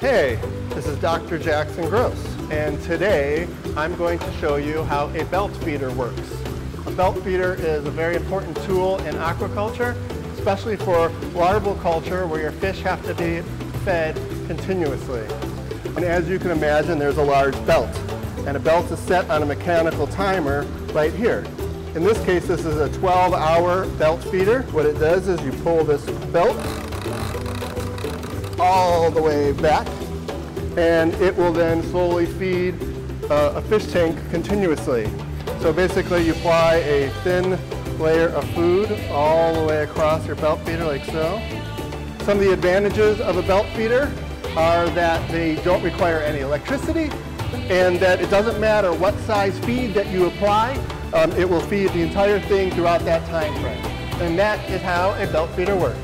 Hey, this is Dr. Jackson Gross, and today I'm going to show you how a belt feeder works. A belt feeder is a very important tool in aquaculture, especially for larval culture where your fish have to be fed continuously. And as you can imagine, there's a large belt, and a belt is set on a mechanical timer right here. In this case, this is a 12-hour belt feeder. What it does is you pull this belt all the way back, and it will then slowly feed a fish tank continuously. So basically you apply a thin layer of food all the way across your belt feeder like so. Some of the advantages of a belt feeder are that they don't require any electricity and that it doesn't matter what size feed that you apply, it will feed the entire thing throughout that time frame. And that is how a belt feeder works.